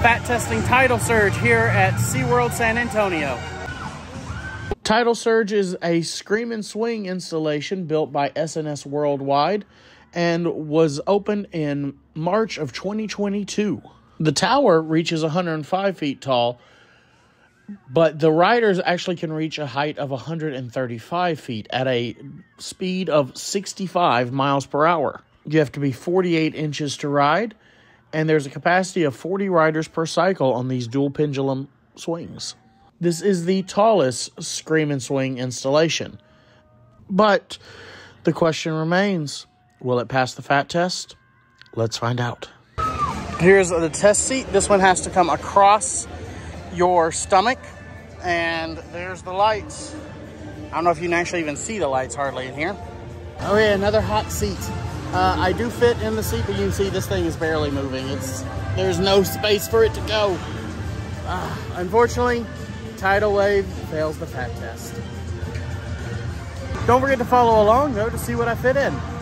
fat testing Tidal Surge here at SeaWorld San Antonio. Tidal Surge is a scream and swing installation built by SNS Worldwide and was opened in March of 2022. The tower reaches 105 feet tall, but the riders actually can reach a height of 135 feet at a speed of 65 miles per hour. You have to be 48 inches to ride, and there's a capacity of 40 riders per cycle on these dual pendulum swings. This is the tallest scream and swing installation, but the question remains, will it pass the fat test? Let's find out. Here's the test seat. This one has to come across your stomach, and there's the lights. I don't know if you can actually even see the lights hardly in here. Oh yeah, another hot seat. I do fit in the seat, but you can see this thing is barely moving. There's no space for it to go. Unfortunately, Tidal Wave fails the fat test. Don't forget to follow along though to see what I fit in.